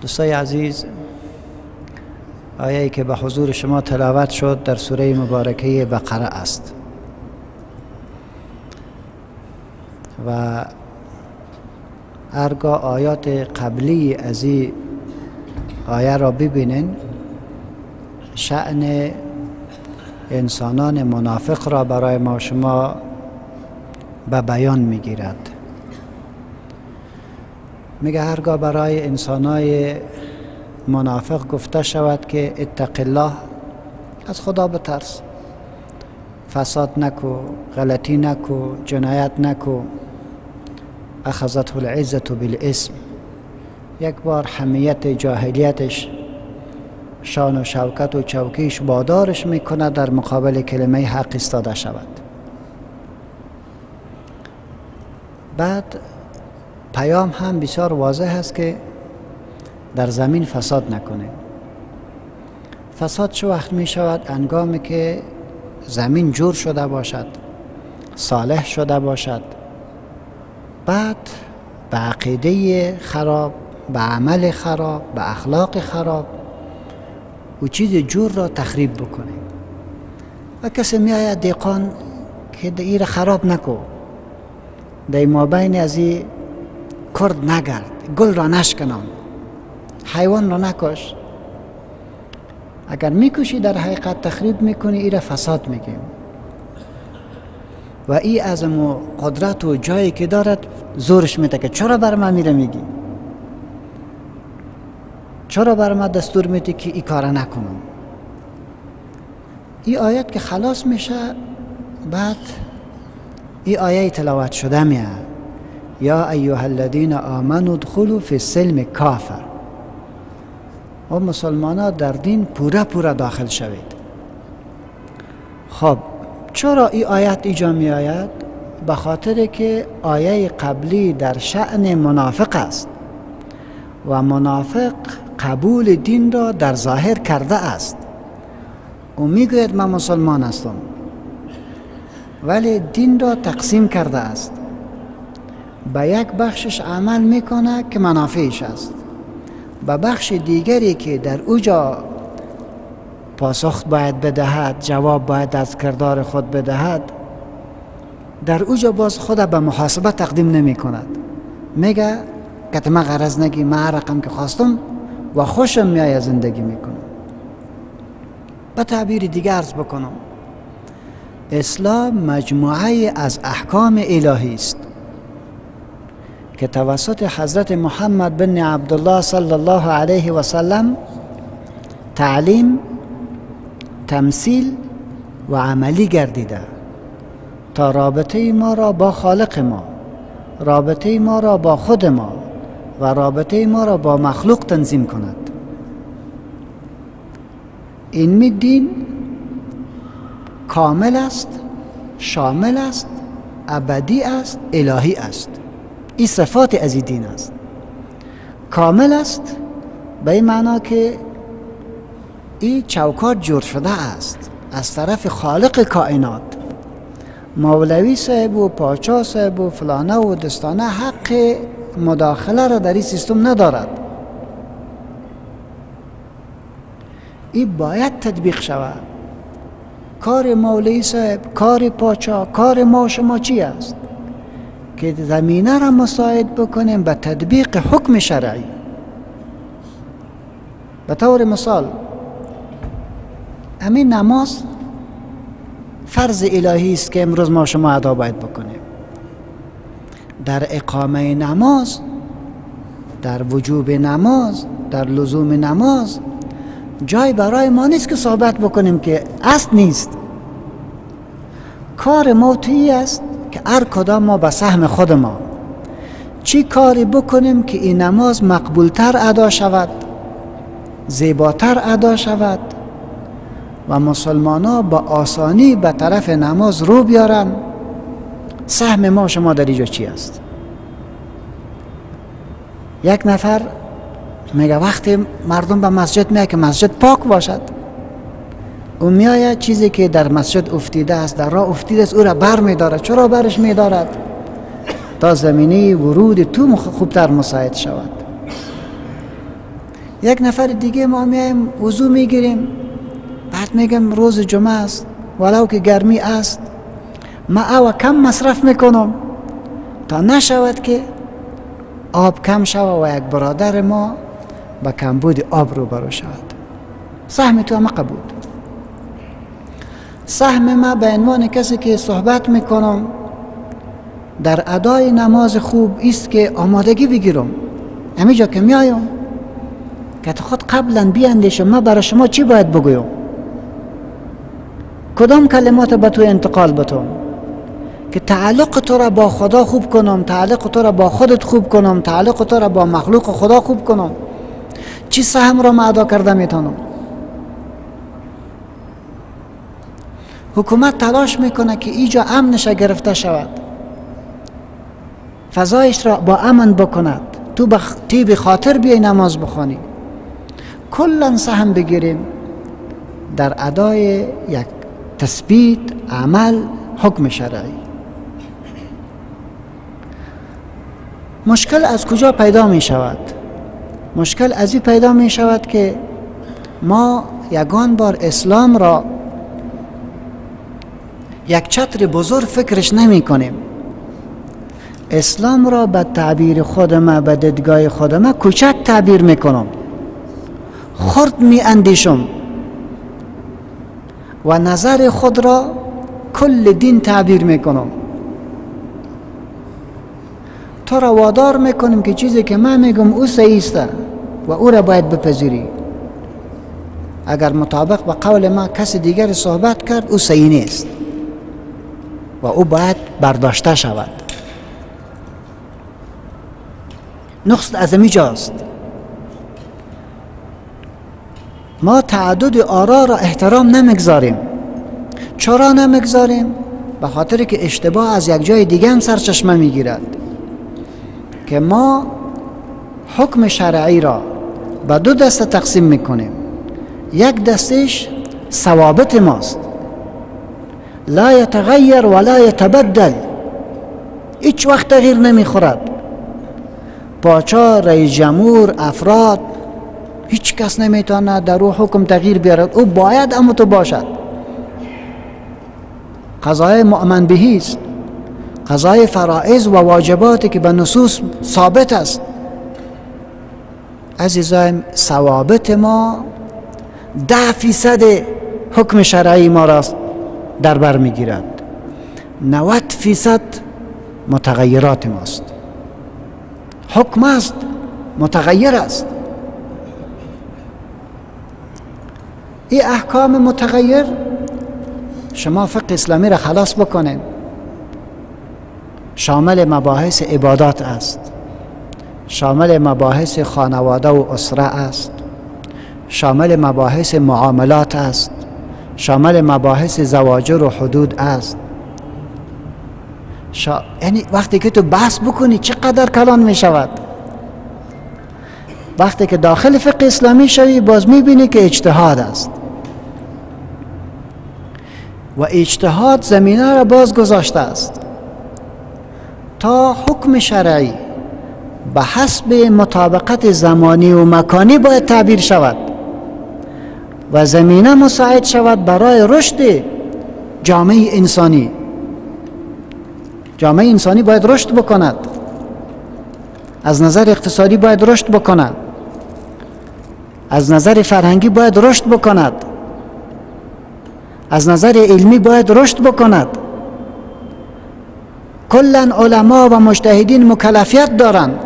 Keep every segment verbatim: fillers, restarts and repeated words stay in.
دوستای عزیز، آیه‌ای که به حضور شما تلاوت شد در سوره مبارکه بقره است و هرگاه آیات قبلی از این آیه را ببینین، شأن انسانان منافق را برای ما شما به بیان میگیرد. میگه هرگاه برای انسانای منافق گفته شود که اتق الله، از خدا بترس، فساد نکو، غلطی نکو، جنایت نکو. اخذته العزة بالاسم، یک بار حمیت جاهلیتش، شان و شوکت و چوکیش بادارش میکنه در مقابل کلمه حق ایستاده شود. بعد پیام هم بسیار واضح است که در زمین فساد نکنه. فساد چه وقت می شود؟ انگامی که زمین جور شده باشد، صالح شده باشد، بعد به عقیده خراب، به عمل خراب، به اخلاق خراب و چیز جور را تخریب بکنه. و کسی می آید دیقان که این را خراب نکو، در مابین از این کرد نگرد، گل را نشکنان، حیوان را نکش. اگر میکشی در حقیقت تخریب میکنی، این را فساد میگیم. و این از امو قدرت و جایی که دارد زورش میده که چرا بر من میره میگی، چرا بر من دستور میده که این کار نکنم. این آیت که خلاص میشه، بعد این آیه تلاوت شده میه، یا ایها الذین آمنوا ادخلوا فی السلم کافه، و مسلمانان در دین پوره پوره داخل شوید. خب چرا این آیت ایجا می آید؟ به خاطر که آیه قبلی در شأن منافق است و منافق قبول دین را در ظاهر کرده است. او میگوید من مسلمان هستم، ولی دین را تقسیم کرده است، به یک بخشش عمل میکنه که منافعش است، و بخش دیگری که در اوجا پاسخ باید بدهد، جواب باید از کردار خود بدهد، در اوجا باز خود به محاسبه تقدیم نمی کند. میگه که تو من غرض نگی، من هر رقم که خواستم و خوشم میای زندگی میکنم. به تعبیر دیگه عرض بکنم، اسلام مجموعه از احکام الهی است که توسط حضرت محمد بن عبدالله صلی الله علیه و سلم تعلیم، تمثیل و عملی گردیده تا رابطه ما را با خالق ما، رابطه ما را با خود ما و رابطه ما را با مخلوق تنظیم کند. این دین کامل است، شامل است، ابدی است، الهی است. این صفات از این دین است. کامل است به این معنا که این چوکات جور شده است از طرف خالق کائنات. مولوی صاحب و پاچا صاحب و فلانه و دستانه حق مداخله را در این سیستم ندارد. این باید تطبیق شود. کار مولوی صاحب، کار پاچا، کار ما شما چی است؟ که زمینه را مساعد بکنیم به تطبیق حکم شرعی. به طور مثال همین نماز فرض الهی است که امروز ما شما ادا باید بکنیم. در اقامه نماز، در وجوب نماز، در لزوم نماز جای برای ما نیست که صحبت بکنیم که اصل نیست. کار ما تویی است که هر کدام ما به سهم خود ما چی کاری بکنیم که این نماز مقبولتر ادا شود، زیباتر ادا شود و مسلمان ها با آسانی به طرف نماز رو بیارن. سهم ما شما در اینجا چی است؟ یک نفر میگه وقتی مردم به مسجد میاد که مسجد پاک باشد، او میآید چیزی که در مسجد افتیده است، در راه افتیده است، او را بر میدارد. چرا برش میدارد؟ تا زمینه ورود تو خوبتر مساعد شود. یک نفر دیگه ما میایم وضو میگیریم، بعد میگم روز جمعه است ولو که گرمی است، ما آب کم مصرف میکنم تا نشود که آب کم شود و یک برادر ما با کمبود آب روبرو شود. سهم تو ما قبول، سهم ما به عنوان کسی که صحبت میکنم در ادای نماز خوب است که آمادگی بگیرم همینجا که میایم که خود قبلا بیاندیشم ما برای شما چی باید بگویم، کدام کلمات به تو انتقال بدم که تعلق تو را با خدا خوب کنم، تعلق تو را با خودت خوب کنم، تعلق تو را با مخلوق خدا خوب کنم. چی سهم را ما ادا کرده میتونم؟ حکومت تلاش میکنه که اینجا امنش گرفته شود، فضایش را با امن بکند، تو به بخ... طیب خاطر بیای نماز بخوانی، کلا سهم بگیریم در ادای یک تثبیت عمل حکم شرعی. مشکل از کجا پیدا می شود؟ مشکل از این پیدا می شود که ما یگان بار اسلام را یک چتر بزرگ فکرش نمی کنیم. اسلام را به تعبیر خودم، به دیدگاه خودم کوچک تعبیر میکنم، خرد می اندیشم و نظر خود را کل دین تعبیر میکنم. تو را وادار میکنیم که چیزی که من میگم او صحیح است و او را باید بپذیری، اگر مطابق به قول ما کسی دیگر صحبت کرد او صحیح نیست و او باید برداشته شود. نقص از اینجاست، ما تعدد آرا را احترام نمیگذاریم. چرا نمیگذاریم؟ به خاطر که اشتباه از یک جای دیگه هم سرچشمه میگیرد که ما حکم شرعی را به دو دسته تقسیم میکنیم. یک دستش ثوابت ماست، لا یتغیر ولا یتبدل، هیچ وقت تغییر نمیخورد، پاچا، رئیس جمهور، افراد، هیچ کس نمیتواند در او حکم تغییر بیارد، او باید اما تو باشد. قضای مؤمن بهی است، قضای فرائض و واجباتی که به نصوص ثابت است. عزیزان، ثوابت ما ده فیصد حکم شرعی ما را در بر میگیرد، نود فیصد متغیرات ماست. حکم است، متغیر است. این احکام متغیر شما فقه اسلامی را خلاص بکنید، شامل مباحث عبادات است، شامل مباحث خانواده و اسره است، شامل مباحث معاملات است، شامل مباحث زواجر و حدود است. شا... یعنی وقتی که تو بحث بکنی چقدر کلان می شود. وقتی که داخل فقه اسلامی شوی باز می بینی که اجتهاد است و اجتهاد زمینه را باز گذاشته است تا حکم شرعی به حسب مطابقت زمانی و مکانی باید تعبیر شود و زمینه مساعد شود برای رشد جامعه انسانی. جامعه انسانی باید رشد بکند، از نظر اقتصادی باید رشد بکند، از نظر فرهنگی باید رشد بکند، از نظر علمی باید رشد بکند. کلا علما و مجتهدین مکلفیت دارند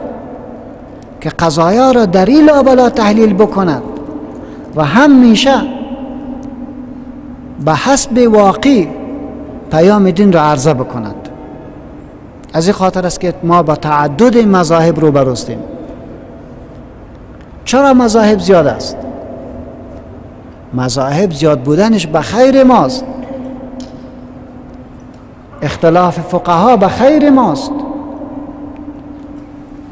که قضایا را در این لابلا تحلیل بکند و همیشه به حسب واقع پیام دین را عرضه بکند. از این خاطر است که ما با تعدد مذاهب روبرو هستیم. چرا مذاهب زیاد است؟ مذاهب زیاد بودنش به خیر ماست، اختلاف فقها به خیر ماست،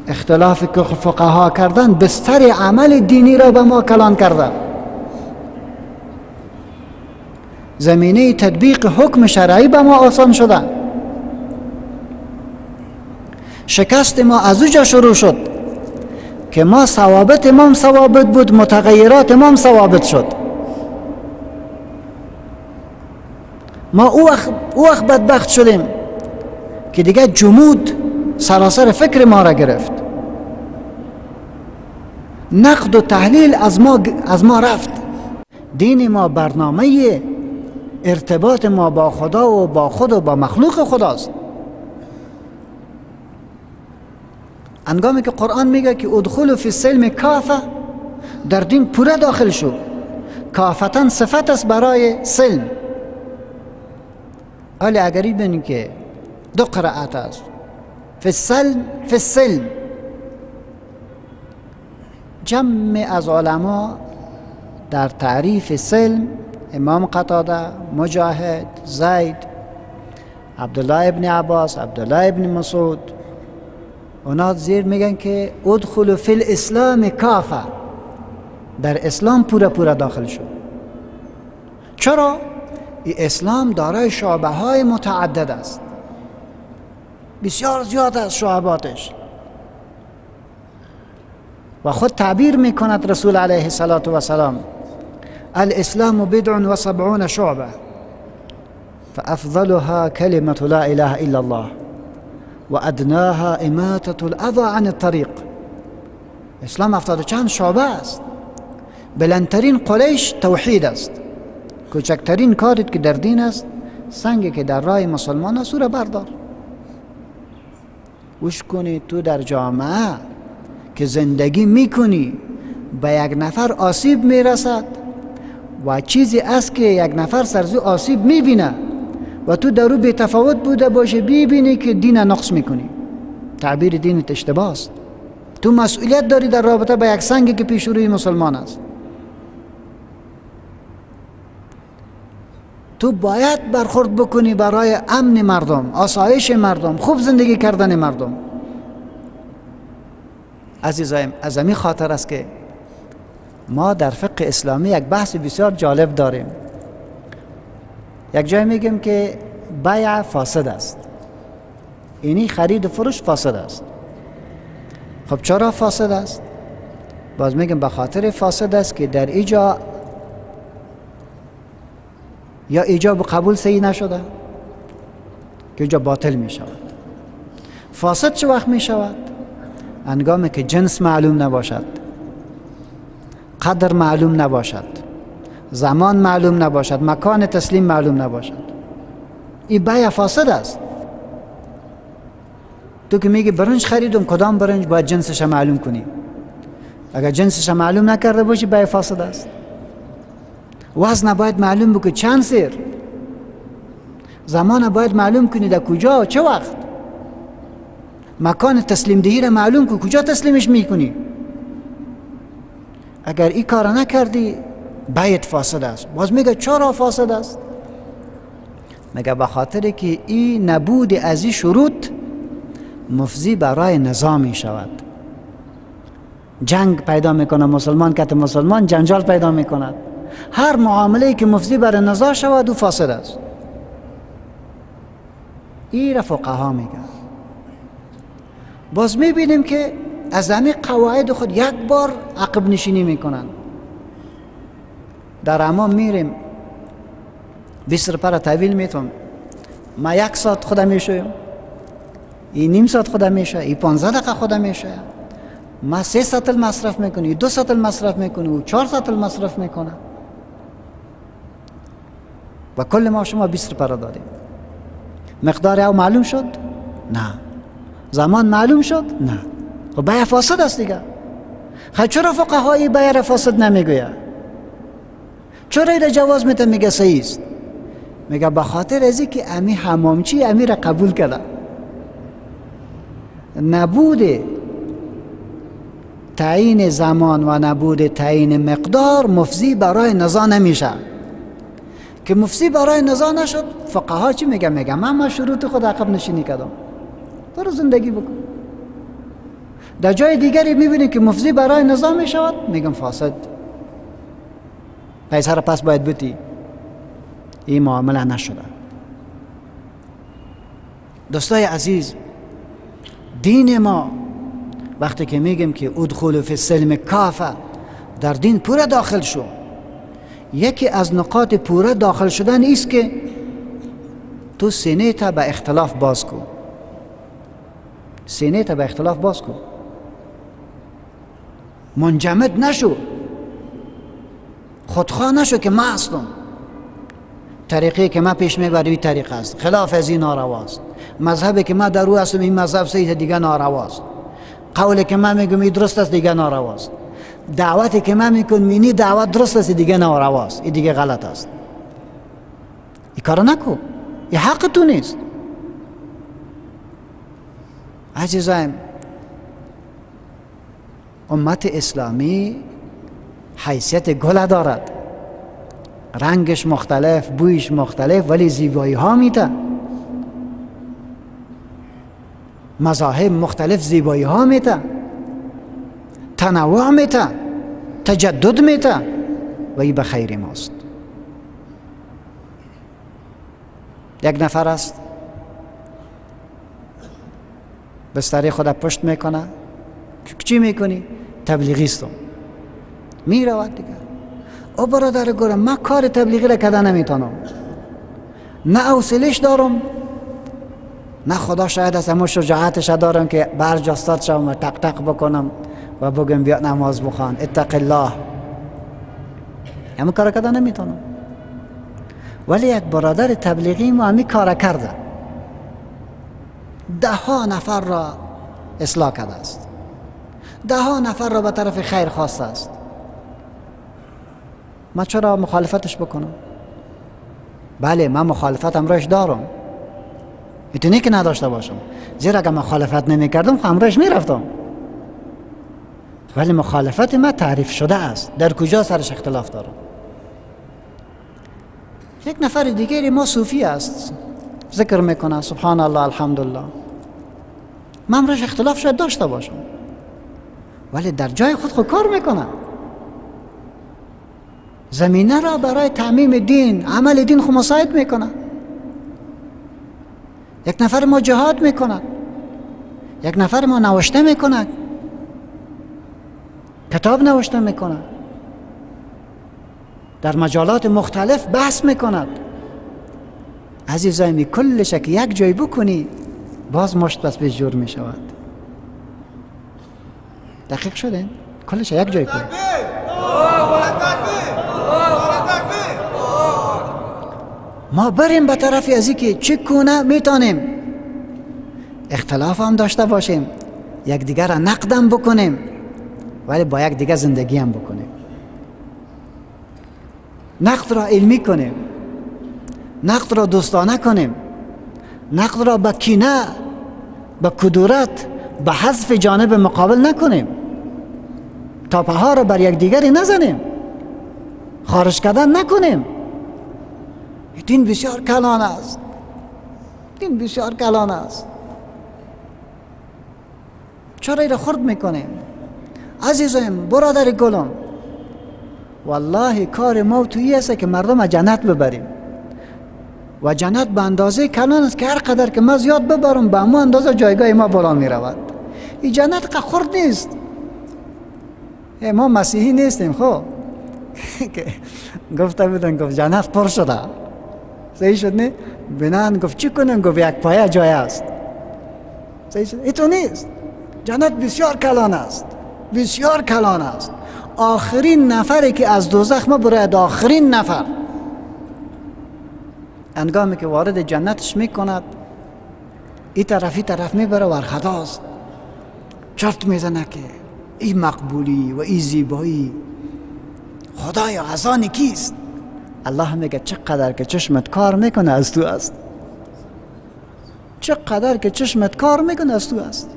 اختلاف فقها کردن بستر عمل دینی را به ما کلان کرده. زمینه تطبیق حکم شرعی به ما آسان شده. شکست ما از اوجا شروع شد، که ما ثوابت امام ثوابت بود، متغیرات امام ثوابت شد. ما او وقت اخ... بدبخت شدیم که دیگه جمود سراسر فکر ما را گرفت، نقد و تحلیل از ما, از ما رفت. دین ما برنامه ارتباط ما با خدا و با خود و با مخلوق خداست. انگامی که قرآن میگه که ادخلوا فی السلم کافه، در دین پوره داخل شو. کافتن صفت است برای سلم. ولی اگر ببینید که دو قرائت است، فی السلم فی السلم. جمع از علما در تعریف سلم، امام قتاده، مجاهد، زید، عبدالله ابن عباس، عبدالله ابن مسعود، اونا زیر میگن که ادخلوا فی الاسلام کافه، در اسلام پوره پوره داخل شد. چرا؟ ای اسلام دارای شعبه های متعدد است، بسیار زیاد از شعباتش. و خود تعبیر میکند رسول علیه السلام الاسلام بدع و سبعون شعبه فافضلها کلمة لا اله الا الله و ادناها اماتة الاذى عن الطریق. اسلام هفتاد و چند شعبه است، بلندترین قلیش توحید است، کوچکترین کاری که در دین است سنگی که در راه مسلمان است او را بردار. وش کنی تو در جامعه که زندگی میکنی به یک نفر آسیب میرسد و چیزی است که یک نفر سرزو آسیب میبینه و تو درو به تفاوت بوده باشه، ببینی که دین نقص میکنی، تعبیر دینت اشتباه است. تو مسئولیت داری در رابطه با یک سنگی که پیش روی مسلمان است. تو باید برخورد بکنی برای امن مردم، آسایش مردم، خوب زندگی کردن مردم. عزیزایم، از همین خاطر است که ما در فقه اسلامی یک بحث بسیار جالب داریم. یک جای میگیم که بیع فاسد است، اینی خرید و فروش فاسد است. خب چرا فاسد است؟ باز میگیم به خاطر فاسد است که در ایجا یا ایجاب قبول صحیح نشده که ایجا باطل می شود. فاسد چه وقت می شود؟ انگامی که جنس معلوم نباشد، قدر معلوم نباشد، زمان معلوم نباشد، مکان تسلیم معلوم نباشد. این بیع فاسد است. تو که میگی برنج خریدم، کدام برنج؟ باید جنسش معلوم کنی. اگر جنسش معلوم نکرده باشی بیع فاسد است. وزن باید معلوم بکنی چند سیر، زمان باید معلوم کنی در کجا و چه وقت، مکان تسلیم دهی را معلوم کنی کجا تسلیمش میکنی. اگر این کار نکردی بیعت فاسد است. باز میگه چرا فاسد است؟ میگه به خاطر که این نبود از این شروط مفضی برای نظام می شود. جنگ پیدا میکنه، مسلمان کت مسلمان جنجال پیدا میکند. هر معامله که مفضی برای نزاع شود او فاسد است. این را فقها میگن. باز میبینیم که از همین قواعد خود یک بار عقب نشینی میکنن. در امام میریم بیست روپه را تحویل میتونم، ما یک ساعت خودم میشویم، این نیم ساعت خودم میشه، این پانزده دقیقه خودم میشه. ما سه سطل مصرف میکنی، دو سطل مصرف میکنی و چهار سطل مصرف میکنه و کل ما شما بیست روپه را دادیم. مقدار او معلوم شد؟ نه. زمان معلوم شد؟ نه. و بیع فاسد است دیگه. خب چرا فقهای بیع را فاسد نمیگوید؟ چرا این را جواز میتن میگه صحیح است؟ میگه به خاطر از اینکه امی حمامچی امی را قبول کرده، نبود تعیین زمان و نبود تعیین مقدار مفضی برای نزاع نمیشه. که مفضی برای نزاع نشد فقها چی میگه؟ میگه من ما شروط خود عقب نشینی کردم، برو زندگی بکن. در جای دیگری میبینی که مفضی برای نزاع میشود میگم فاسد، پیسه را پس باید بدی، این معامله نشده. دوستای عزیز، دین ما وقتی که میگیم که ادخل فی السلم کافه، در دین پوره داخل شو، یکی از نقاط پوره داخل شدن ایست که تو سینه تا به اختلاف باز کو، سینه تا به اختلاف باز کو، منجمد نشو، خودخواه نشو که ما هستم، طریقی که ما پیش میبرم این طریق است، خلاف از این نارواست، مذهبی که ما در او هستم این مذهب سید دیگه نارواست، قولی که ما میگم این درست است دیگه نارواست، دعوتی که ما میکنم این دعوت درست است دیگه نارواست، این دیگه غلط است، این کار نکو، این حق تو نیست. عزیزایم، امت اسلامی حیثیت گل دارد، رنگش مختلف، بویش مختلف، ولی زیبایی ها میده. مذاهب مختلف زیبایی ها میده، تنوع میده، تجدد میده، و این به خیر ماست. یک نفر است بستری خود پشت میکنه، چی میکنی؟ تبلیغیستم، میرود دیگر. او برادر گرم، من کار تبلیغی را کده نمیتانم، نه اوسیلش دارم، نه خدا شاید از همون شجاعتش دارم که برجاستات شوم و تق تق بکنم و بگم بیا نماز بخوان اتق الله، همون کار کده نمیتانم. ولی یک برادر تبلیغی ما همی کار کرده، ده ها نفر را اصلاح کرده است، ده ها نفر را به طرف خیر خواسته است، من چرا مخالفتش بکنم؟ بله من مخالفتم راش دارم، میتونی که نداشته باشم، زیرا اگر مخالفت نمی کردم خواهم راش میرفتم، ولی مخالفت من تعریف شده است، در کجا سرش اختلاف دارم. یک نفر دیگری ما صوفی است، ذکر میکنه سبحان الله الحمدلله، من راش اختلاف شاید داشته باشم، ولی در جای خود خود کار میکنه، زمینه را برای تعمیم دین، عمل دین خود مساعد میکنه. یک نفر ما جهاد میکند، یک نفر ما نوشته میکند، کتاب نوشته میکند، در مجالات مختلف بحث میکند. عزیزایم کلش که یک جای بکنی باز مشت بس بیش جور میشود. دقیق شدین؟ کلش یک جای کنید. ما بریم به طرفی از اینکه چکونه میتونیم اختلاف هم داشته باشیم، یک دیگر را نقدم بکنیم، ولی با یک دیگر زندگی هم بکنیم، نقد را علمی کنیم، نقد را دوستانه کنیم، نقد را با کینه، با کدورت، به حذف جانب مقابل نکنیم، تاپه ها را بر یک دیگری نزنیم، خارج کردن نکنیم. دین بسیار کلان است، دین بسیار کلان است، چرا این را خرد میکنیم؟ عزیزم، برادر گلم، والله کار ما تویی است که مردم جنت ببریم، و جنت به اندازه کلان است که هر قدر که ما زیاد ببرم به همون اندازه جایگاه ما بالا میرود. این جنت که خرد نیست، ما مسیحی نیستیم. خب گفته بودن، گفت جنت پر شده، صحیح شد نه؟ بنان گفت چی کنن؟ گفت یک پایه جای است، صحیح شد؟ ایتو نیست، جنت بسیار کلان است، بسیار کلان است. آخرین نفری که از دوزخ ما برد، آخرین نفر انگامی که وارد جنتش میکند، این طرف این طرف میبره و ورخداست، چرت میزنه که این مقبولی و این زیبایی، خدایا از آن کیست؟ الله میگه چقدر که چشمت کار میکنه از تو است، چقدر که چشمت کار میکنه از تو است.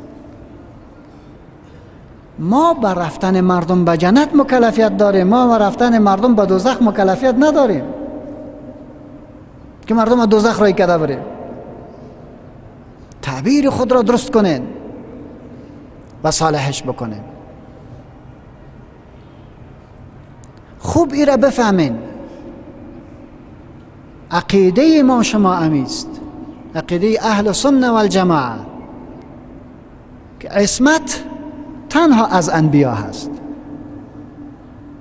ما به رفتن مردم به جنت مکلفیت داریم، ما به رفتن مردم به دوزخ مکلفیت نداریم که مردم از دوزخ رای کده بریم. تعبیر خود را درست کنین و صالحش بکنین. خوب ای را بفهمین، عقیده ما شما امیست، عقیده اهل سنت و الجماعه، که عصمت تنها از انبیا هست،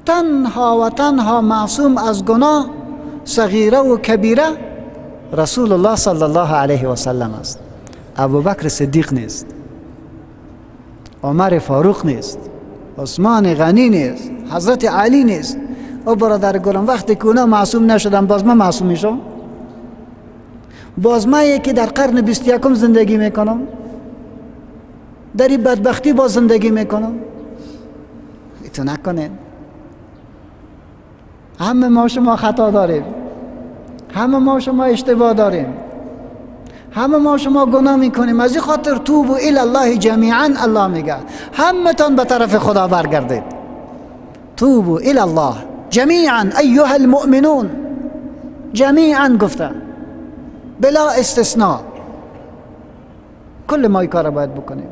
تنها و تنها معصوم از گناه صغیره و کبیره رسول الله صلی الله علیه و سلم است. ابوبکر صدیق نیست، عمر فاروق نیست، عثمان غنی نیست، حضرت علی نیست. او برادر گلم، وقتی که اونا معصوم نشدن باز ما معصوم میشم؟ باز ما که در قرن بیست و یکم زندگی میکنم، در این بدبختی باز زندگی میکنم؟ ایتو نکنین. همه ما شما خطا داریم، همه ما شما اشتباه داریم، همه ما شما گناه میکنیم. از این خاطر توبوا الی الله جمیعا، الله میگه همه تان به طرف خدا برگردید. توبوا الی الله جمیعا ایها المؤمنون، جمیعا گفته بلا استثناء، کل ما این کار باید بکنیم.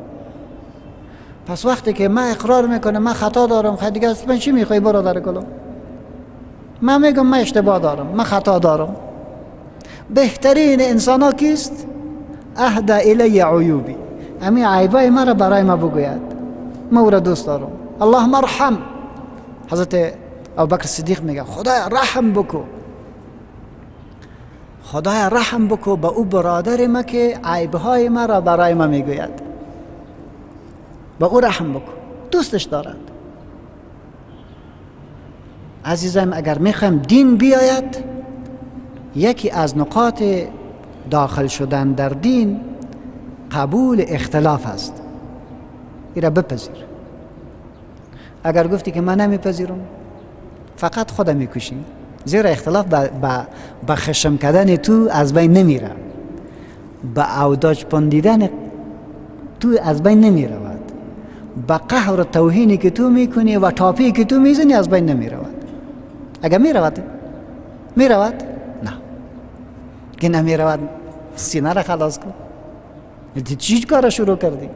پس وقتی که من اقرار میکنم من خطا دارم، خیلی دیگه من چی میخوای برادر گلم؟ من میگم من اشتباه دارم، من خطا دارم. بهترین انسان ها کیست؟ اهدا الی عیوبی، امی عیبای مرا برای ما بگوید، ما او را دوست دارم. الله مرحم، حضرت ابوبکر صدیق میگه خدای رحم بکو، خدای رحم بکو به او برادر ما که عیبهای مرا برای ما میگوید، به او رحم بکو، دوستش دارند. عزیزم اگر میخوایم دین بیاید، یکی از نقاط داخل شدن در دین قبول اختلاف است. این را بپذیر. اگر گفتی که من نمیپذیرم، فقط خودم میکشی، زیرا اختلاف به خشم کردن تو از بین نمیره، به اوداج پندیدن تو از بین نمیره، به قهر و توهینی که تو میکنی و تاپی که تو میزنی از بین نمیرود. اگر میرود میرود نه که نمیرود، سینه را خلاص کن. چیچ کار شروع کردی؟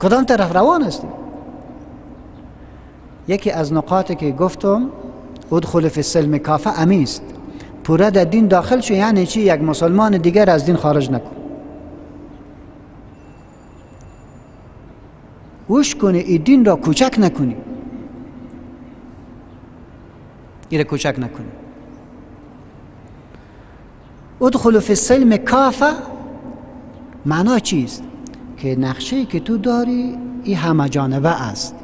کدام طرف روان هستی؟ یکی از نقاطی که گفتم ادخل فی السلم کافه امیست، پوره در دین داخل شو. یعنی چی؟ یک مسلمان دیگر از دین خارج نکن، گوش کنه، این دین را کوچک نکنی، این را کوچک نکنی. ادخلوا فی السلم کافه معنا چیست؟ که نقشه که تو داری این همه جانبه است،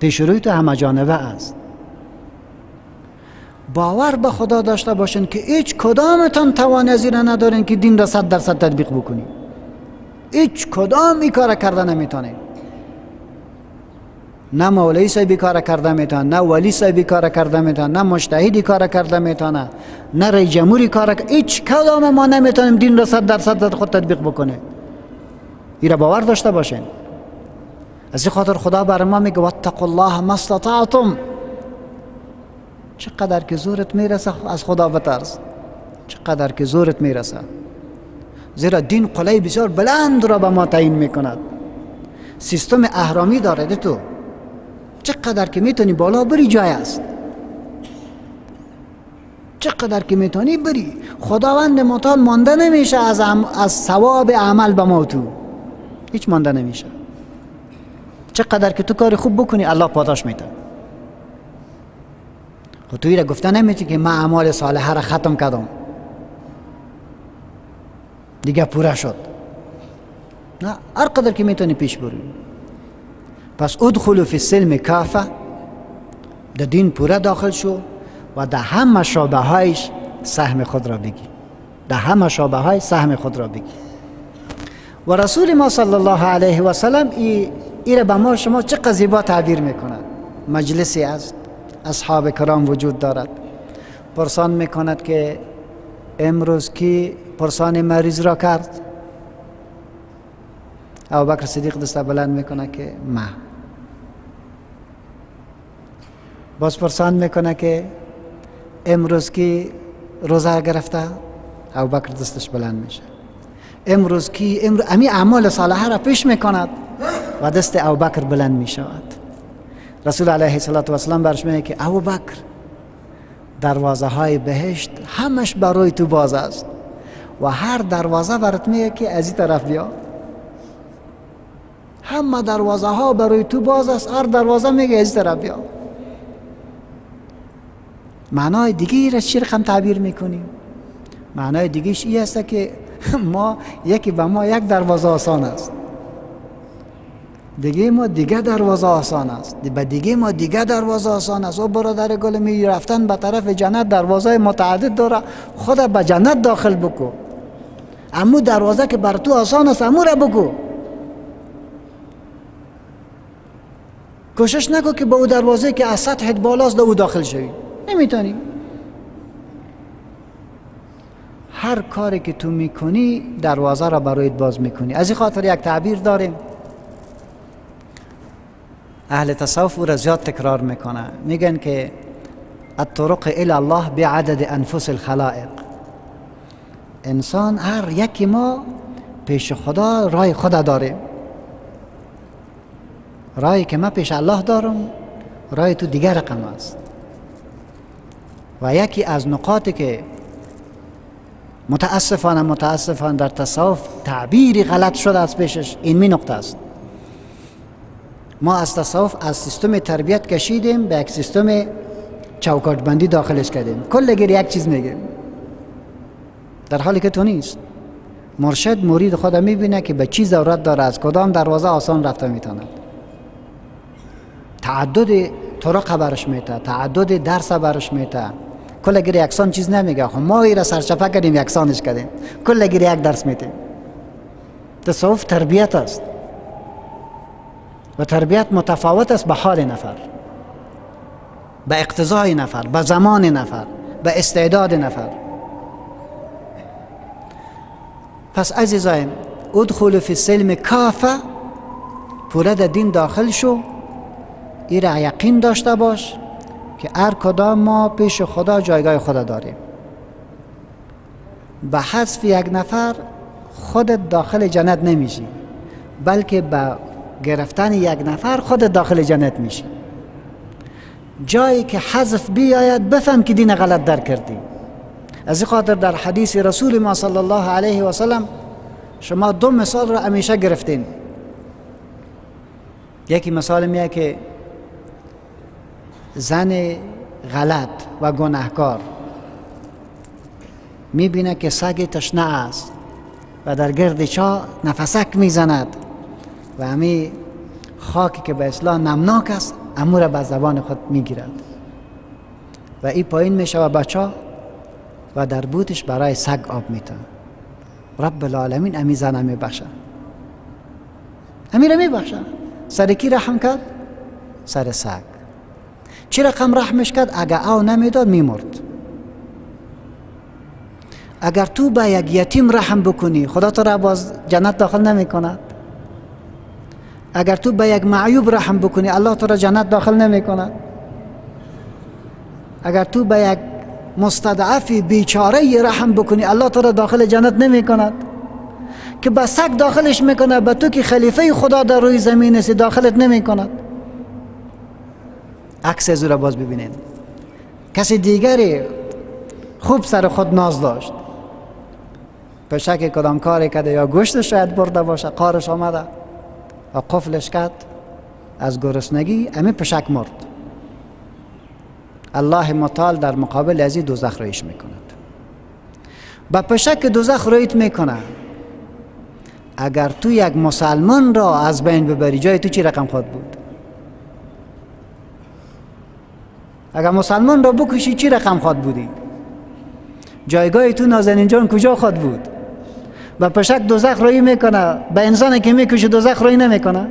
پیش روی تو همه جانبه است. باور به خدا داشته باشین که هیچ کدامتان توان از این ندارین که دین را صد درصد تطبیق بکنی، هیچ کدام این کار کرده نمیتونه. نه مولای صاحب کار کرده میتونه، نه ولی صاحب کار کرده میتونه، نه مجتهد کار کرده میتونه، نه رئیس جمهوری کار، هیچ کدام ما نمیتونیم دین را صد درصد خود تطبیق بکنه. این را باور داشته باشین. از این خاطر خدا بر ما میگه واتقوا الله ما استطعتم، چقدر که زورت میرسه از خدا بترس، چقدر که زورت میرسه، زیرا دین قلعه بسیار بلند را به ما تعیین میکند. سیستم اهرامی دارده، تو چقدر که میتونی بالا بری جای است، چقدر که میتونی بری. خداوند متعال مانده نمیشه از عم... از ثواب عمل به ما، تو هیچ مانده نمیشه. چقدر که تو کار خوب بکنی الله پاداش میده. خود توی را گفته نمیشه که من اعمال صالحه را ختم کردم دیگه پوره شد، نه، هر قدر که میتونی پیش بروی. پس ادخلوا فی السلم کافه، در دین پوره داخل شو و در همه شعبه هایش سهم خود را بگی، در همه شعبه های سهم خود را بگی. و رسول ما صلی الله علیه و سلم ای, ای را به ما شما چقدر زیبا تعبیر میکند. مجلسی است، اصحاب کرام وجود دارد، پرسان میکند که امروز کی پرسان مریض را کرد؟ ابوبکر صدیق دست بلند میکنه که ما. باز پرسان میکنه که امروز کی روزه گرفته؟ ابوبکر دستش بلند میشه. امروز کی امر... امی اعمال صالحه را پیش میکند و دست ابوبکر بلند میشود. رسول علیه السلام برش میگه که ابوبکر دروازه های بهشت همش برای تو باز است و هر دروازه برات میگه که از این طرف بیا، همه دروازه ها برای تو باز است، هر دروازه میگه از طرف بیا. معنای دیگه را شرک هم تعبیر میکنیم. معنای دیگهش این است که ما یکی به ما یک دروازه آسان است، دیگه ما دیگه دروازه آسان است، به دیگه ما دیگه دروازه آسان است. او برادر گل می رفتن به طرف جنت دروازه متعدد داره، خود به جنت داخل بکو، امو دروازه که بر تو آسان است امو را بکو، کوشش نکو که به او دروازه که از سطحت بالاست دا او داخل شوی، نمیتونی. هر کاری که تو میکنی دروازه را برایت باز میکنی. از این خاطر یک تعبیر داریم، اهل تصوف او را زیاد تکرار میکنه، میگن که الطرق الی الله بعدد انفس الخلائق. انسان هر یکی ما پیش خدا رای خدا داره، رای که من پیش الله دارم رای تو دیگر رقم است. و یکی از نقاطی که متاسفانه متاسفانه در تصوف تعبیری غلط شده از پیشش، این می نقطه است. ما از تصوف از سیستم تربیت کشیدیم به یک سیستم چوکاٹ بندی داخلش کردیم، کل گیر یک چیز میگیم، در حالی که تو نیست. مرشد مرید خود میبینه که به چی ضرورت داره، از کدام دروازه آسان رفتن میتواند، تعدد طرق برش میته، تعدد درس برش میته، کل گیر یکسان چیز نمیگه. خب ما این را سرچپه کردیم یکسانش کردیم، کل گیر یک درس میتیم. تصوف تربیت است و تربیت متفاوت است به حال نفر، به اقتضای نفر، به زمان نفر، به استعداد نفر. پس عزیزایم ادخل فی السلم کافه، پوره در دین داخل شو. این را یقین داشته باش که هر کدام ما پیش خدا جایگاه خدا داریم. به حذف یک نفر خودت داخل جنت نمیشی، بلکه به گرفتن یک نفر خودت داخل جنت میشی. جایی که حذف بیاید بفهم که دین غلط در کردی. از این خاطر در حدیث رسول ما صلی الله علیه و سلم شما دو مثال را همیشه گرفتین. یکی مثال میه که زن غلط و گناهکار میبینه که سگ تشنه است و در گرد چاه نفسک میزند و همی خاکی که به اصلاح نمناک است امو را به زبان خود میگیرد و این پایین میشود بچه و در بوتش برای سگ آب میتن. رب العالمین امی زنه میبخشه، امی را میبخشه. سر کی رحم کرد؟ سر سگ. چی رقم رحمش کرد؟ اگر او نمیداد میمرد. اگر تو به یک یتیم رحم بکنی خدا تو را باز جنت داخل نمیکند. اگر تو به یک معیوب رحم بکنی الله تو را جنت داخل نمیکند. اگر تو به یک مستضعف بیچاره رحم بکنی الله تو را داخل جنت نمیکند، که به سگ داخلش میکنه، به تو که خلیفه خدا در روی زمین است داخلت نمیکند. عکس از او را باز ببینید. کسی دیگری خوب سر خود ناز داشت، پشک کدام کاری کرده یا گوشتش شاید برده باشه، قارش آمده و قفلش کرد از گرسنگی، همین پشک مرد. الله متعال در مقابل از این دوزخ رایش میکند، با پشک دوزخ رایت میکنه. اگر تو یک مسلمان را از بین ببری جای تو چی رقم خود بود؟ اگر مسلمان را بکشی چی رقم خود بودی؟ جایگاه تو نازنین جان کجا خود بود؟ به پشک دوزخ روی میکنه، به انسان که میکشه دوزخ روی نمیکنه.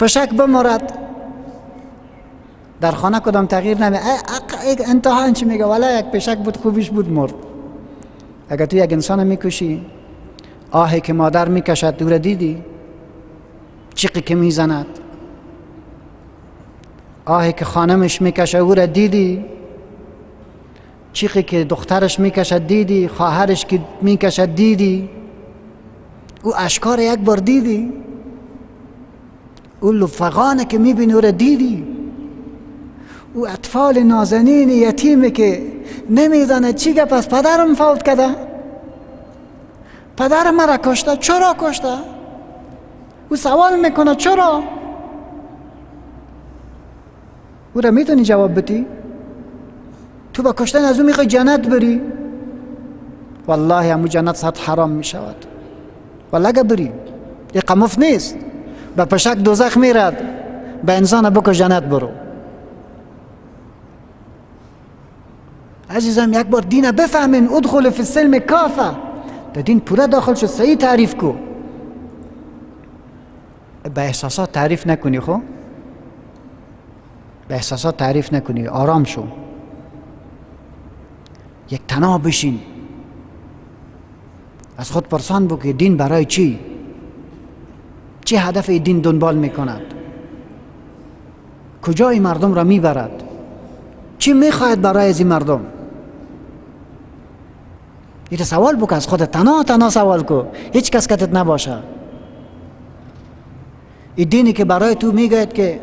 پشک بمرد در خانه کدام تغییر نمی، انتحان چی میگه؟ ولی یک پشک بود خوبیش بود مرد. اگر تو یک انسان میکشی، آهی که مادر میکشد دور دیدی؟ چیقی که میزند، آهی که خانمش میکشه او را دیدی؟ چیقی که دخترش میکشد دیدی؟ خواهرش که میکشد دیدی؟ او اشکار یک بار دیدی؟ او لفغانه که میبینی او را دیدی؟ او اطفال نازنین یتیمی که نمیزنه چی گه؟ پس پدرم فوت کرده، پدرم مرا کشته. چرا کشته؟ او سوال میکنه چرا؟ او را میتونی جواب بدی؟ تو با کشتن از او میخوای جنت بری؟ والله همون جنت صد حرام میشود. والله اگه بری اقا مفت نیست، به پشک دوزخ میرد، به انسان بکش جنت برو. عزیزم یک بار دین بفهمین، ادخل فی السلم کافه، در دین پوره داخل شد، صحیح تعریف کو، به احساسات تعریف نکنی. خو به احساسات تعریف نکنی، آرام شو، یک تنها بشین، از خود پرسان بو که دین برای چی؟ چه هدف دین دنبال میکند؟ کجای مردم را میبرد؟ چی میخواید برای از این مردم؟ یه سوال بکن، از خود تنها تنها سوال کو، هیچ کس کتت نباشه. این دینی که برای تو میگوید که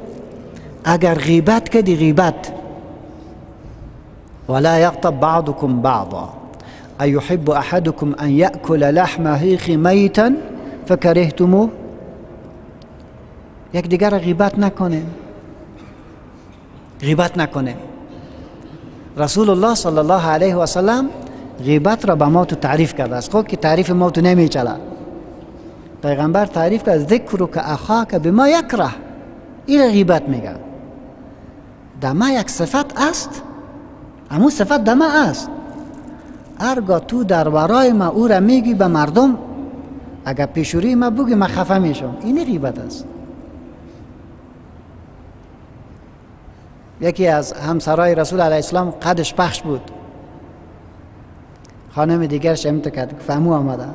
اگر غیبت کردی غیبت، ولا یغتب بعضکم بعضا ایحب احدکم ان یأکل لحم اخیه میتا فکرهتموه، یک دیگر غیبت نکنه، غیبت نکنه. رسول الله صلی الله علیه و سلم غیبت را به ما تو تعریف کرده است، خب که تعریف ما تو نمی چله. پیغمبر تعریف کرد ذکر که اخاک بما یکره، این غیبت میگه. دما یک صفت است، همون صفت دما است. هرگاه تو در برای ما او را میگی به مردم اگر پیشوری ما بگی من خفه میشم، این غیبت است. یکی از همسرای رسول علیه السلام قدش پخش بود، خانم دیگرش امتو کرد که فهمو آمده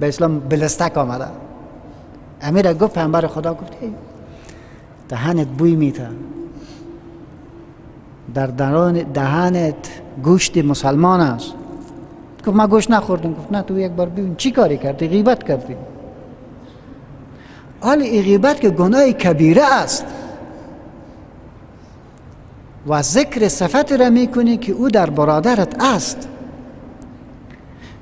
به اسلام، بلستک آمده. امیر گفت پیغمبر خدا گفت دهنت بوی میته، در دهنت گوشت مسلمان است. گفت ما گوشت نخوردیم. گفت نه تو یک بار ببین چی کاری کردی؟ غیبت کردی. حال این غیبت که گناه کبیره است و ذکر صفت را میکنی که او در برادرت است،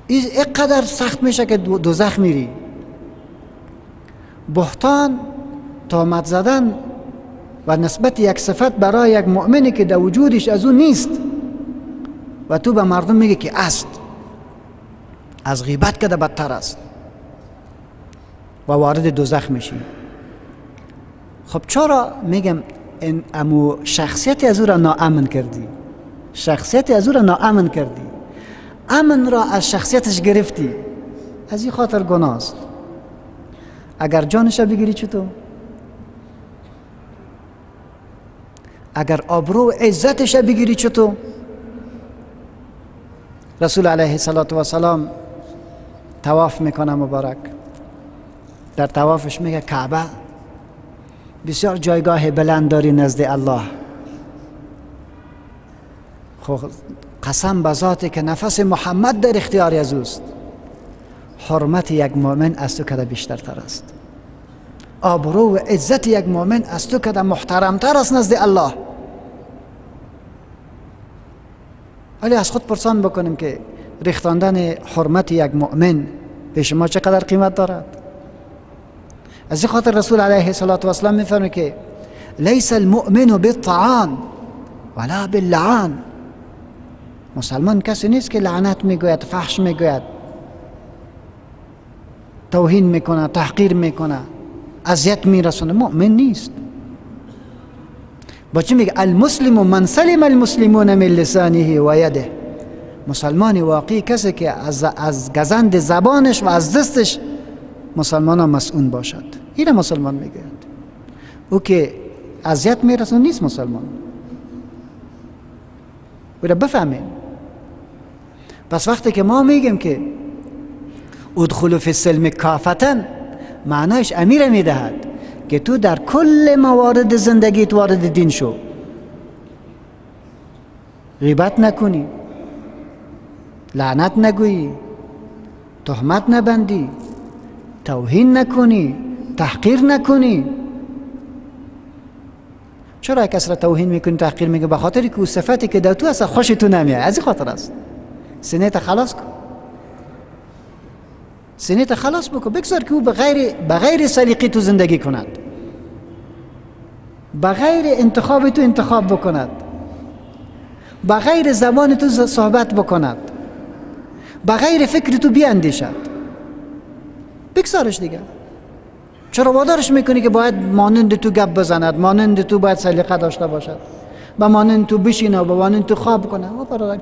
اینقدر سخت میشه که دوزخ میری. بهتان، تهمت زدن و نسبت یک صفت برای یک مؤمنی که در وجودش از او نیست و تو به مردم میگی که است، از غیبت کده بدتر است و وارد دوزخ میشی. خب چرا میگم این امو شخصیت از او را ناامن کردی؟ شخصیت از او را ناامن کردی، امن را از شخصیتش گرفتی، از این خاطر گناه است. اگر جانش را بگیری چطور؟ اگر آبرو عزتش را بگیری چطور؟ رسول علیه السلام طواف میکنه مبارک، در طوافش میگه کعبه بسیار جایگاه بلند داری نزد الله، خب قسم به ذاتی که نفس محمد در اختیار از اوست، حرمت یک مؤمن از تو کده بیشترتر است، آبرو و عزت یک مؤمن از تو کده محترمتر است نزد الله. ولی از خود پرسان بکنیم که ریختاندن حرمت یک مؤمن پیش ما چقدر قیمت دارد؟ از این خاطر رسول علیه السلام میفرمه که لیس المؤمن بالطعان ولا باللعان، مسلمان کسی نیست که لعنت میگوید، فحش میگوید، توهین میکنه، تحقیر میکنه، اذیت میرسونه، مؤمن نیست. با چی میگه؟ المسلم من سلم المسلمون من لسانه و یده، مسلمان واقعی کسی که از, از گزند زبانش و از دستش مسلمان ها مسئون باشد، این مسلمان میگوید. او که اذیت میرسونه نیست مسلمان. برای بفهمین، پس وقتی که ما میگیم که ادخلوا فی السلم کافة، معنایش امیر میدهد که تو در کل موارد زندگیت وارد دین شو، غیبت نکنی، لعنت نگویی، تهمت نبندی، توهین نکنی، تحقیر نکنی. چرا کسی را توهین میکنی، تحقیر میگه؟ به خاطری که اون صفتی که در تو هست خوش تو نمیاد، از این خاطر است. سینه تا خلاص کن، سینه‌ت خلاص بکن، بگذار که او بغیر بغیر سلیقه تو زندگی کند، بغیر انتخاب تو انتخاب بکند، بغیر زبان تو صحبت بکند، بغیر فکر تو بیاندیشد. بگذارش دیگه. چرا وادارش میکنی که باید مانند تو گپ بزند، مانند تو باید سلیقه داشته باشد، با مانند تو بشینه و با مانند تو خواب کنه؟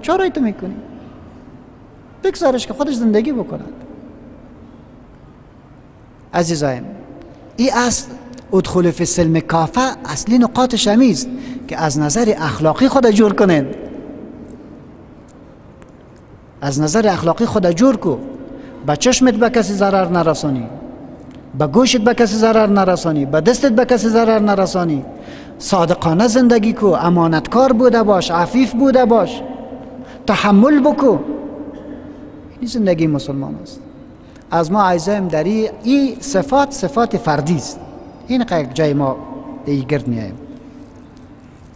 چرا تو میکنی؟ بگذارش که خودش زندگی بکند. عزیزایم، این اصل ادخل فی السلم کافه اصلی نقاط شمیست که از نظر اخلاقی خود جور کنند، از نظر اخلاقی خود جور کو. با چشمت به کسی ضرر نرسانی، با گوشت به کسی ضرر نرسانی، با دستت به کسی ضرر نرسانی. صادقانه زندگی کو، امانتکار بوده باش، عفیف بوده باش، تحمل بکو. این زندگی مسلمان است. از ما عزیزایم در این صفات صفات فردی است. این قید جای ما دیگرد نیایم.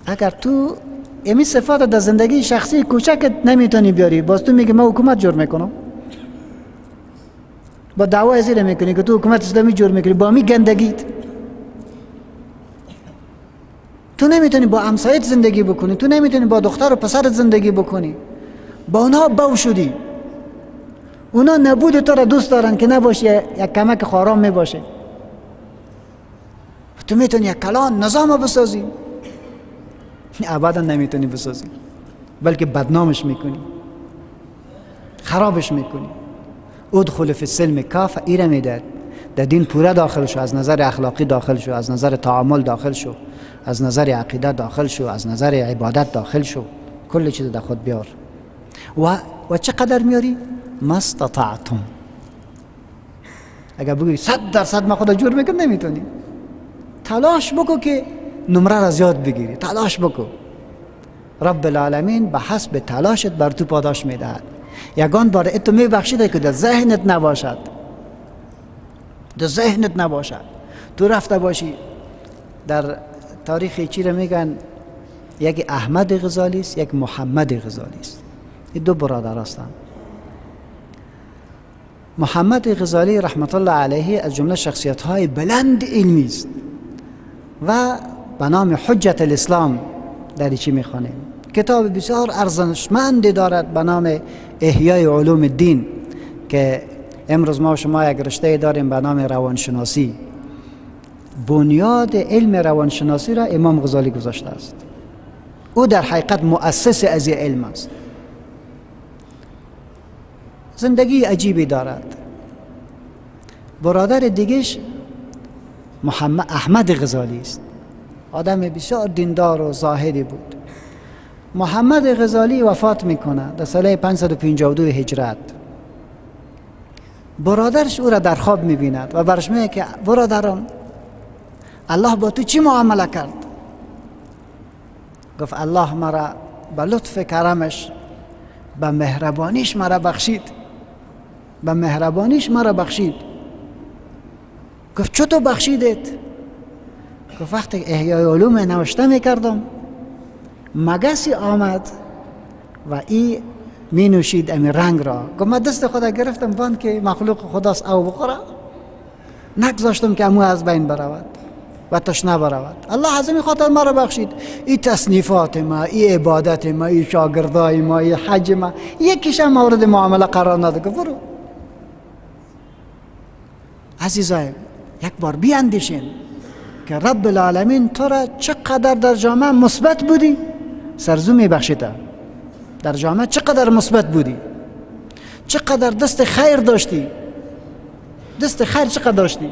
اگر تو امی صفات در زندگی شخصی کوچکت نمیتونی بیاری، باز تو میگه من حکومت جور میکنم، با دعوای زیر میکنی که تو حکومت اسلامی جور میکنی با امی گندگیت. تو نمیتونی با همسایت زندگی بکنی، تو نمیتونی با دختر و پسرت زندگی بکنی، با اونها باو شدی. اونا نبود تو را دوست دارن که نباشی، یک کمک خارام میباشه. تو میتونی یک کلان نظام بسازی، ابدا نمیتونی بسازی، بلکه بدنامش میکنی، خرابش میکنی. ادخل فی السلم کافه ایره میدهد. در دین پوره داخل شو، از نظر اخلاقی داخل شو، از نظر تعامل داخل شو، از نظر عقیده داخل شو، از نظر عبادت داخل شو، کل چیز در خود بیار. و و چقدر میاری؟ ما استطعتم. اگر بگوی صد درصد ما خود جور میکنم، نمیتونی. تلاش بکو که نمره را زیاد بگیری، تلاش بکو. رب العالمین به حسب تلاشت بر تو پاداش میدهد. یگان باره تو میبخشیده که در ذهنت نباشد، در ذهنت نباشد. تو رفته باشی. در تاریخ چی را میگن؟ یک احمد غزالی است، یک محمد غزالی است. این دو برادر هستند. محمد غزالی رحمت الله علیه از جمله شخصیت های بلند علمی است و به نام حجت الاسلام در چی میخوانیم. کتاب بسیار ارزشمندی دارد به نام احیای علوم الدین که امروز ما و شما یک رشته داریم به نام روانشناسی. بنیاد علم روانشناسی را امام غزالی گذاشته است. او در حقیقت مؤسس از این علم است. زندگی عجیبی دارد. برادر دیگش محمد احمد غزالی است. آدم بسیار دیندار و زاهدی بود. محمد غزالی وفات میکنه در سال پانصد و پنجاه و دو هجرت. برادرش او را در خواب میبیند و برش میگه که برادرم، الله با تو چی معامله کرد؟ گفت الله مرا به لطف کرمش، به مهربانیش مرا بخشید، به مهربانیش مرا بخشید. گفت چطور بخشیدت؟ گفت وقتی احیای علوم نوشته میکردم، مگسی آمد و ای می نوشید امی رنگ را. گفت من دست خدا گرفتم، باند که مخلوق خداست، او بخوره نگذاشتم که امو از بین برود و تشنه برود. الله از این خاطر مرا بخشید. این تصنیفات ما، این عبادت ما، این شاگردای ما، این حج ما، یکیش هم مورد معامله قرار نده. گفت برو. عزیزایم، یک بار بیاندیشین که رب العالمین تو را چقدر در جامعه مثبت بودی سرزو میبخشیده. در جامعه چقدر مثبت بودی، چقدر دست خیر داشتی، دست خیر چقدر داشتی.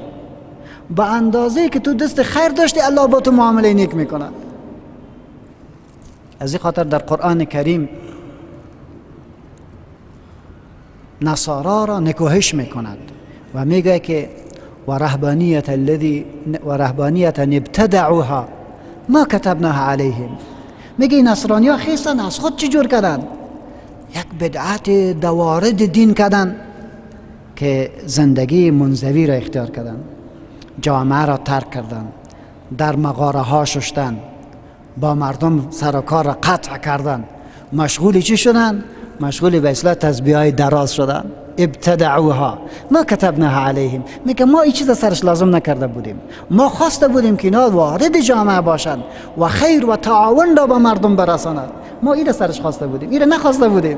به اندازه که تو دست خیر داشتی، الله با تو معامله نیک میکند. از این خاطر در قرآن کریم نصارا را نکوهش میکند و میگه که و رهبانیت الذی و رهبانیت ابتدعوها ما كتبناها علیهم. میگه نصرانی ها خیستن از خود چی جور کردن؟ یک بدعت دوارد دین کردن که زندگی منزوی را اختیار کردن، جامعه را ترک کردن، در مغاره ها ششتن، با مردم سر و کار را قطع کردن. مشغول چی شدن؟ مشغول به اصلاح تسبیح های دراز شدن. ابتدعوها، ما کتبناها علیهم. میگه ما این چیز سرش لازم نکرده بودیم، ما خواسته بودیم که اینا وارد جامعه باشند و خیر و تعاون را به مردم برسانند. ما این سرش خواسته بودیم، این نخواسته بودیم.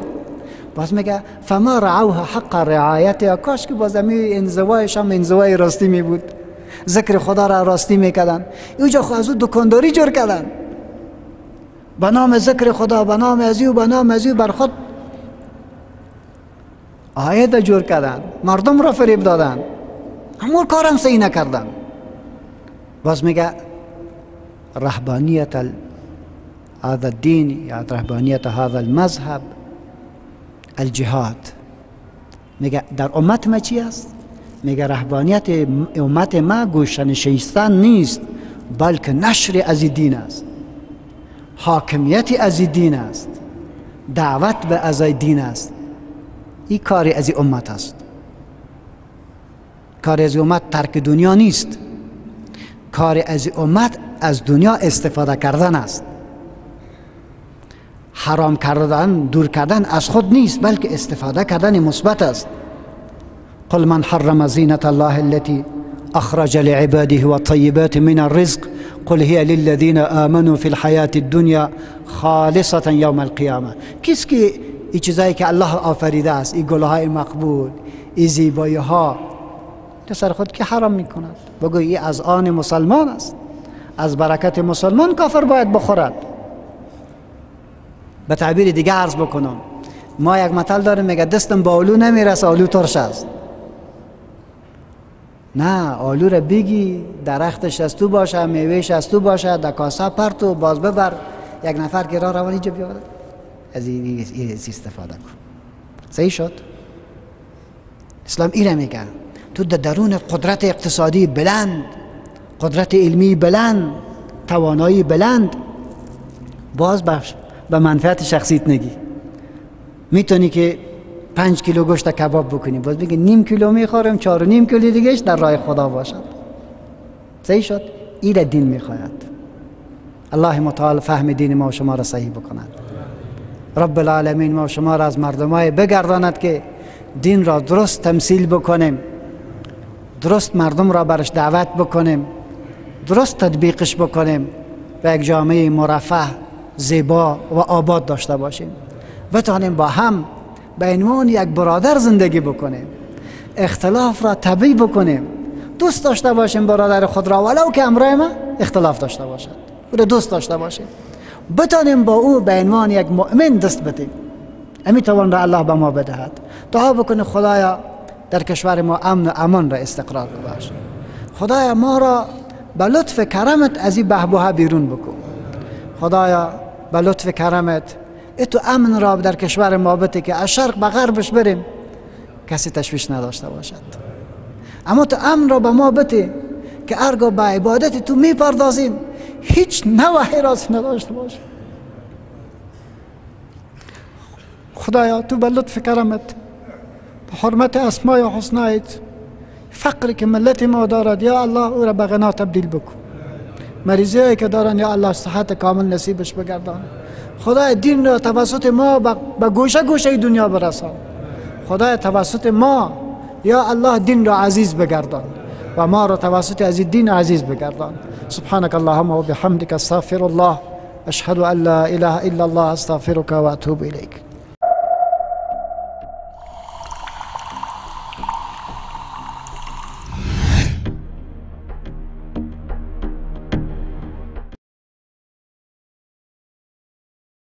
باز میگه فما رعوها حق رعایتها، کاش که باز امی انزوایش هم انزوای راستی میبود، ذکر خدا را راستی میکردن. اینجا خو از او دکانداری جور کردن، به نام ذکر خدا، به نام از او، به نام از او بر خود آیت جور کردن، مردم را فریب دادن، همون کارم صحیح نکردن. باز میگه رهبانیت هذا الدین یا رهبانیت هذا المذهب الجهاد. میگه در امت ما چی است؟ میگه رهبانیت امت ما گوشن شیستان نیست، بلکه نشر از دین است، حاکمیت از دین است، دعوت به از دین است. این کاری از امت است. کاری از امت ترک دنیا نیست، کاری از امت از دنیا استفاده کردن است. حرام کردن، دور کردن از خود نیست، بلکه استفاده کردن مثبت است. قل من حرم زینة الله التي اخرج لعباده والطيبات من الرزق قل هي للذين آمنوا في الحياة الدنيا خالصة يوم القيامة. کس که این چیزایی که الله آفریده است، این گلهای مقبول، این زیبایی ها، سر خود که حرام میکند، بگو این از آن مسلمان است، از برکت مسلمان کافر باید بخورد. به تعبیر دیگه عرض بکنم، ما یک مثل داریم میگه دستم با آلو نمیرسه، آلو ترش است. نه، آلو را بگی، درختش از تو باشه، میوهش از تو باشه، در کاسه پرتو باز ببر، یک نفر که راه روانی جا بیاورد، از این استفاده کن. صحیح شد؟ اسلام اینه میگه تو در درون قدرت اقتصادی بلند، قدرت علمی بلند، توانایی بلند، باز به منفعت شخصیت نگی. میتونی که پنج کیلو گوشت کباب بکنی، باز بگی نیم کیلو میخورم، چار و نیم کیلو دیگهش در راه خدا باشد. صحیح شد؟ این دین میخواید. الله متعال فهم دین ما و شما را صحیح بکند. رب العالمین ما و شما را از مردمای بگرداند که دین را درست تمثیل بکنیم، درست مردم را برش دعوت بکنیم، درست تطبیقش بکنیم و یک جامعه مرفه، زیبا و آباد داشته باشیم. بتوانیم با هم به عنوان یک برادر زندگی بکنیم، اختلاف را طبیعی بکنیم، دوست داشته باشیم برادر خود را، ولو که امرای ما اختلاف داشته باشد، او را دوست داشته باشیم، بتانیم با او به عنوان یک مؤمن دست بدیم. امی توان را الله به ما بدهد. دعا بکنه خدایا در کشور ما امن و امان را استقرار ببخش، خدایا ما را به لطف کرمت از این بهبوها بیرون بکن، خدایا به لطف کرمت تو امن را در کشور ما بده که از شرق به غربش بریم کسی تشویش نداشته باشد. اما تو امن را به ما بده که هرگاه به عبادت تو میپردازیم هیچ نوحی راست نداشته باشه. خدایا تو به لطف کرمت، به حرمت اسمای حسنایت، فقری که ملت ما دارد یا الله او را به غنا تبدیل بکن، مریضی که دارن یا الله صحت کامل نصیبش بگردان. خدای دین را توسط ما به گوشه گوشه دنیا برسان. خدای توسط ما یا الله دین را عزیز بگردان و ما را توسط از دین عزیز بگردان. سبحانك اللهم و بحمدك استغفر الله اشهد ان لا اله الا الله استغفرك و اتوب الیک.